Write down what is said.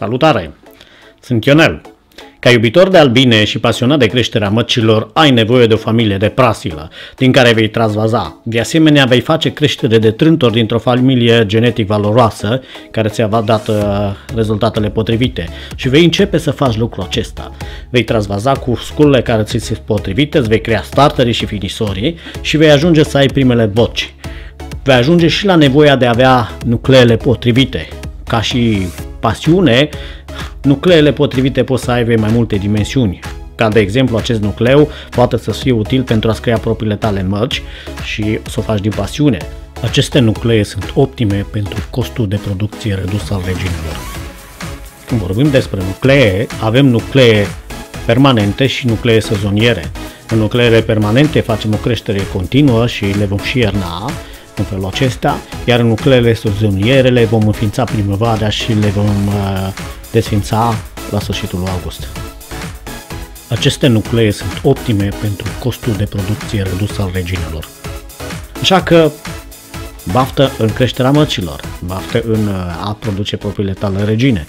Salutare! Sunt Ionel. Ca iubitor de albine și pasionat de creșterea măcilor, ai nevoie de o familie de prasilă, din care vei transvaza. De asemenea, vei face creștere de trântori dintr-o familie genetic valoroasă, care ți-a dat rezultatele potrivite și vei începe să faci lucrul acesta. Vei transvaza cu sculele care ți se potrivite, îți vei crea starterii și finisorii și vei ajunge să ai primele boci. Vei ajunge și la nevoia de a avea nucleele potrivite, ca și pasiune. Nucleele potrivite pot să aibă mai multe dimensiuni, ca de exemplu acest nucleu poate să fie util pentru a-ți crea propriile tale mărci și să o faci din pasiune. Aceste nuclee sunt optime pentru costul de producție redus al reginelor. Când vorbim despre nuclee, avem nuclee permanente și nuclee sezoniere. În nucleele permanente facem o creștere continuă și le vom și ierna în felul acesta, iar în nucleele sezoniere le vom înființa primăvara și le vom desfința la sfârșitul august. Aceste nuclee sunt optime pentru costul de producție redus al reginelor. Așa că baftă în creșterea mărcilor, baftă în a produce propriile tale regine.